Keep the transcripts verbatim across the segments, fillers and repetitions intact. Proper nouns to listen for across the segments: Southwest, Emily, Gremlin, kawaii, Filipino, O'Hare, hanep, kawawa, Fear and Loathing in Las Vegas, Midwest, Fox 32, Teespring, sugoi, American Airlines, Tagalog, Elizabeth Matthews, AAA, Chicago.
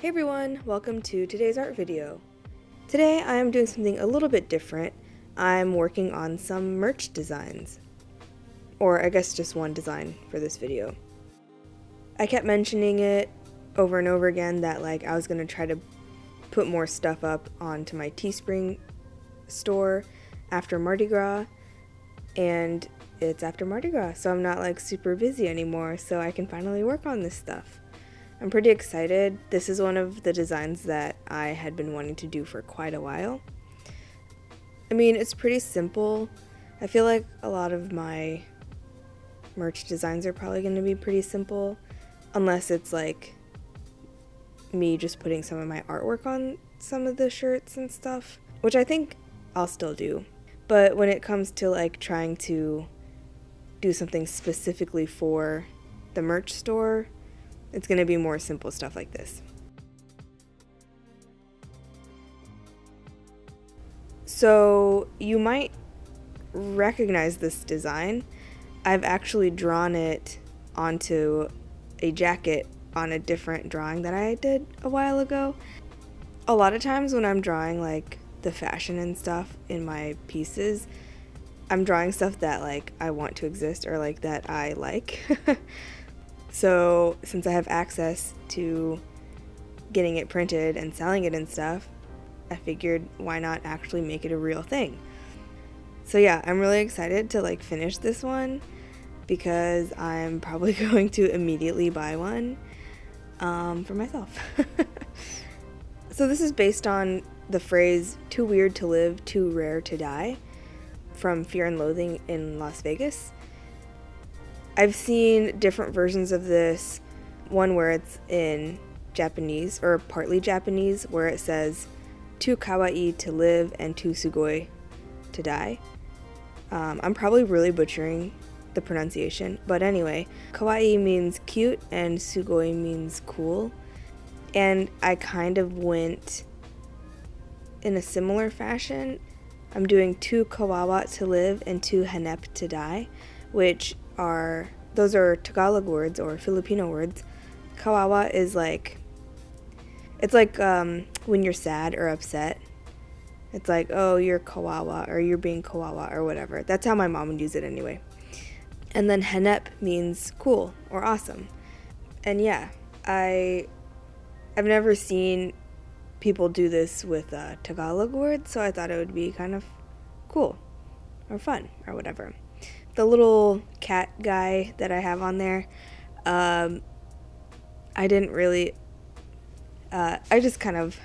Hey everyone, welcome to today's art video. Today I am doing something a little bit different. I'm working on some merch designs. Or I guess just one design for this video. I kept mentioning it over and over again that like I was gonna try to put more stuff up onto my Teespring store after Mardi Gras, and it's after Mardi Gras, so I'm not like super busy anymore, so I can finally work on this stuff. I'm pretty excited. This is one of the designs that I had been wanting to do for quite a while. I mean, it's pretty simple. I feel like a lot of my merch designs are probably going to be pretty simple, unless it's like me just putting some of my artwork on some of the shirts and stuff, which I think I'll still do. But when it comes to like trying to do something specifically for the merch store, it's going to be more simple stuff like this. So you might recognize this design. I've actually drawn it onto a jacket on a different drawing that I did a while ago. A lot of times when I'm drawing like the fashion and stuff in my pieces, I'm drawing stuff that like I want to exist or like that I like. So since I have access to getting it printed and selling it and stuff, I figured why not actually make it a real thing. So yeah, I'm really excited to like finish this one because I'm probably going to immediately buy one um, for myself. So this is based on the phrase "too weird to live, too rare to die" from Fear and Loathing in Las Vegas. I've seen different versions of this, one where it's in Japanese, or partly Japanese, where it says, too kawaii to live and too sugoi to die. Um, I'm probably really butchering the pronunciation, but anyway, kawaii means cute and sugoi means cool. And I kind of went in a similar fashion. I'm doing too kawawa to live and too hanep to die, which are, those are Tagalog words or Filipino words. Kawawa is like, it's like um, when you're sad or upset. It's like, oh, you're kawawa, or you're being kawawa, or whatever. That's how my mom would use it anyway. And then hanep means cool or awesome. And yeah, I, I've never seen people do this with uh, Tagalog words, so I thought it would be kind of cool or fun or whatever. The little cat guy that I have on there, um, I didn't really, uh, I just kind of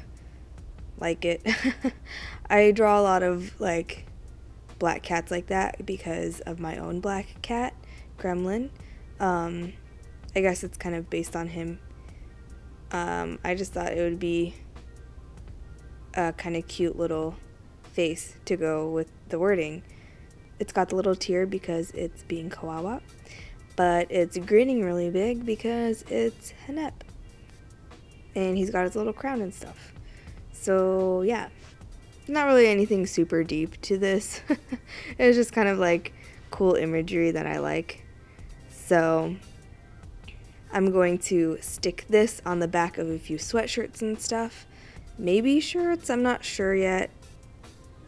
like it. I draw a lot of like black cats like that because of my own black cat, Gremlin. Um, I guess it's kind of based on him. Um, I just thought it would be a kind of cute little face to go with the wording. It's got the little tear because it's being kawawa, but it's grinning really big because it's hanep. And he's got his little crown and stuff. So yeah, not really anything super deep to this. It was just kind of like cool imagery that I like. So I'm going to stick this on the back of a few sweatshirts and stuff. Maybe shirts, I'm not sure yet.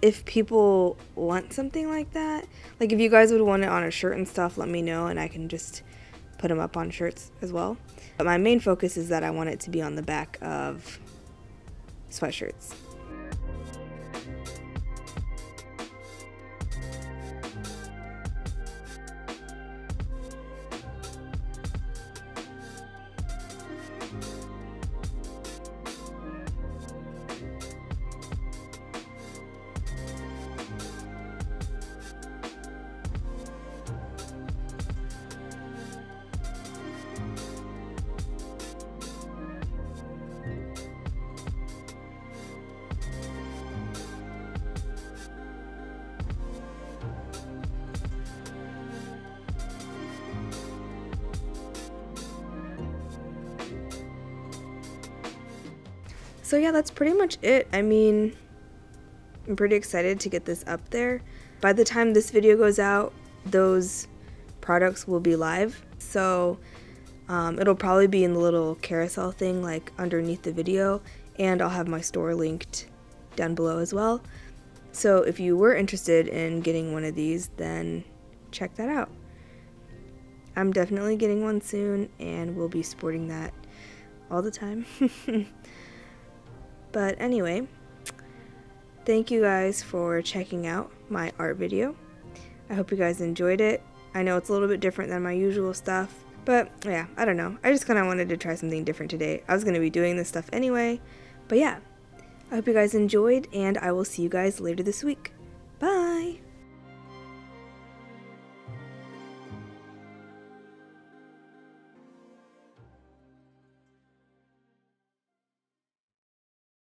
If people want something like that, like if you guys would want it on a shirt and stuff, let me know and I can just put them up on shirts as well. But my main focus is that I want it to be on the back of sweatshirts. So yeah, that's pretty much it. I mean, I'm pretty excited to get this up there. By the time this video goes out, those products will be live. So Um, it'll probably be in the little carousel thing like underneath the video, and I'll have my store linked down below as well. So if you were interested in getting one of these, then check that out. I'm definitely getting one soon and will be sporting that all the time. But anyway, thank you guys for checking out my art video. I hope you guys enjoyed it. I know it's a little bit different than my usual stuff, but yeah, I don't know. I just kind of wanted to try something different today. I was going to be doing this stuff anyway, but yeah. I hope you guys enjoyed, and I will see you guys later this week.